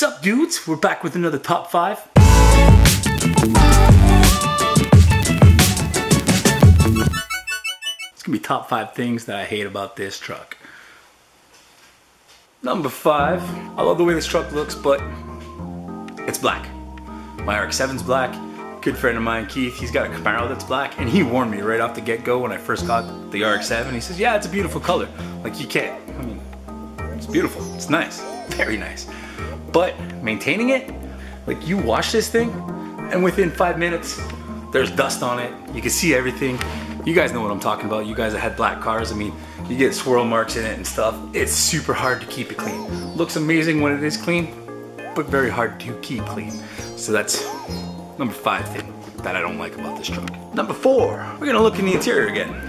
Sup dudes, we're back with another top 5. It's gonna be top 5 things that I hate about this truck. Number 5, I love the way this truck looks, but it's black. My RX-7's black. Good friend of mine, Keith, he's got a Camaro that's black, and he warned me right off the get-go when I first got the RX-7. He says, yeah, it's a beautiful color. Like, you can't, I mean, it's beautiful, it's nice, very nice. But maintaining it, like, you wash this thing, and within 5 minutes, there's dust on it, you can see everything. You guys know what I'm talking about. You guys that had black cars, I mean, you get swirl marks in it and stuff. It's super hard to keep it clean. Looks amazing when it is clean, but very hard to keep clean. So that's number 5 thing that I don't like about this truck. Number 4, we're gonna look in the interior again.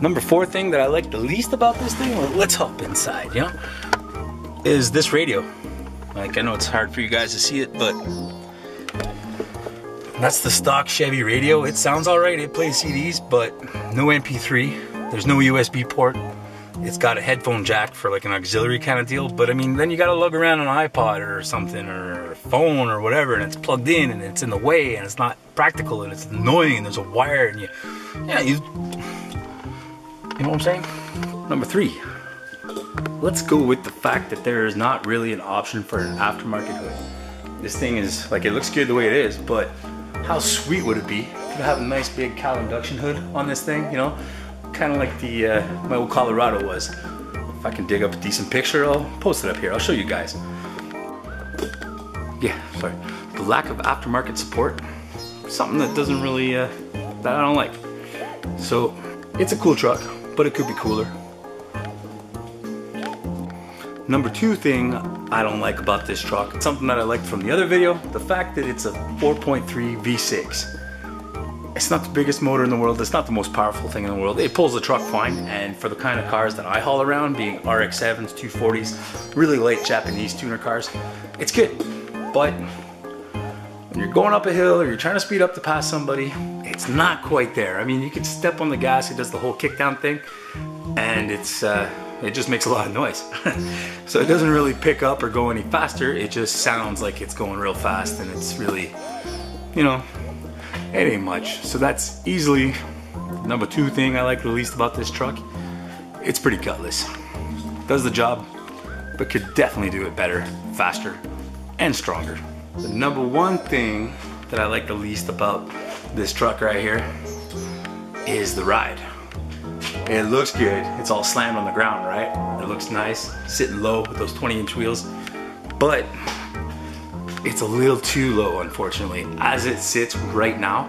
Number 4 thing that I like the least about this thing, well, let's hop inside, you know, is this radio. Like, I know it's hard for you guys to see it, but that's the stock Chevy radio. It sounds all right, it plays CDs, but no MP3, there's no USB port. It's got a headphone jack for like an auxiliary kind of deal, but I mean, then you gotta lug around an iPod or something, or a phone or whatever, and it's plugged in and it's in the way and it's not practical and it's annoying and there's a wire and you know what I'm saying? Number 3, let's go with the fact that there is not really an option for an aftermarket hood. This thing is, like, it looks good the way it is, but how sweet would it be to have a nice big cowl induction hood on this thing, you know? Kind of like the my old Colorado was. If I can dig up a decent picture, I'll post it up here. I'll show you guys. Yeah, sorry. The lack of aftermarket support, something that doesn't really that I don't like. So it's a cool truck, but it could be cooler. Number 2 thing I don't like about this truck, it's something that I liked from the other video, the fact that it's a 4.3 v6. It's not the biggest motor in the world, it's not the most powerful thing in the world. It pulls the truck fine, and for the kind of cars that I haul around, being RX-7s, 240s, really light Japanese tuner cars, it's good. But when you're going up a hill or you're trying to speed up to pass somebody, it's not quite there. I mean, you can step on the gas, it does the whole kick down thing, and it's it just makes a lot of noise. So it doesn't really pick up or go any faster, it just sounds like it's going real fast, and it's really, you know, it ain't much. So that's easily number 2 thing I like the least about this truck. It's pretty gutless. Does the job, but could definitely do it better, faster, and stronger. The number 1 thing that I like the least about this truck right here is the ride. It looks good. It's all slammed on the ground, right? It looks nice, sitting low with those 20-inch wheels, but it's a little too low, unfortunately. As it sits right now,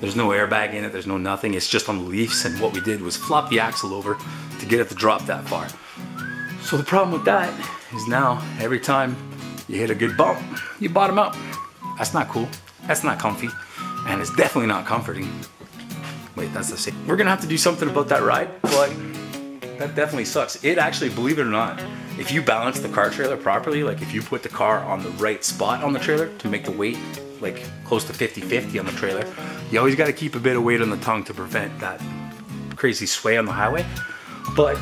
there's no airbag in it, there's no nothing, it's just on the leaves, and what we did was flop the axle over to get it to drop that far. So the problem with that is now, every time you hit a good bump, you bottom out. That's not cool, that's not comfy, and it's definitely not comforting. Wait, that's the same. We're gonna have to do something about that ride, but that definitely sucks. It actually, believe it or not, if you balance the car trailer properly, like if you put the car on the right spot on the trailer to make the weight like close to 50-50 on the trailer, you always gotta keep a bit of weight on the tongue to prevent that crazy sway on the highway. But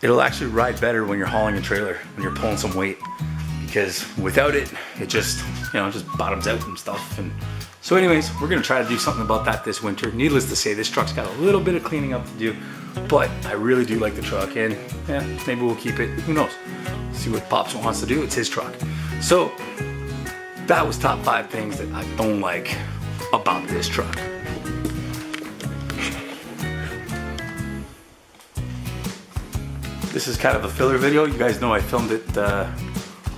it'll actually ride better when you're hauling a trailer, when you're pulling some weight, because without it, it just, you know, just bottoms out and stuff. And so anyways, we're gonna try to do something about that this winter. Needless to say, this truck's got a little bit of cleaning up to do, but I really do like the truck, and yeah, maybe we'll keep it, who knows. See what Pops wants to do, it's his truck. So that was top 5 things that I don't like about this truck. This is kind of a filler video. You guys know I filmed it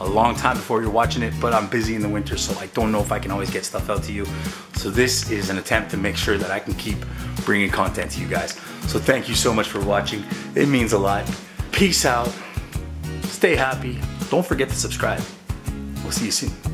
a long time before you're watching it, but I'm busy in the winter, so I don't know if I can always get stuff out to you. So this is an attempt to make sure that I can keep bringing content to you guys. So thank you so much for watching. It means a lot. Peace out. Stay happy. Don't forget to subscribe. We'll see you soon.